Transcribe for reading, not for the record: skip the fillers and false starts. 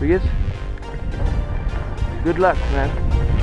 Regis, good luck, man.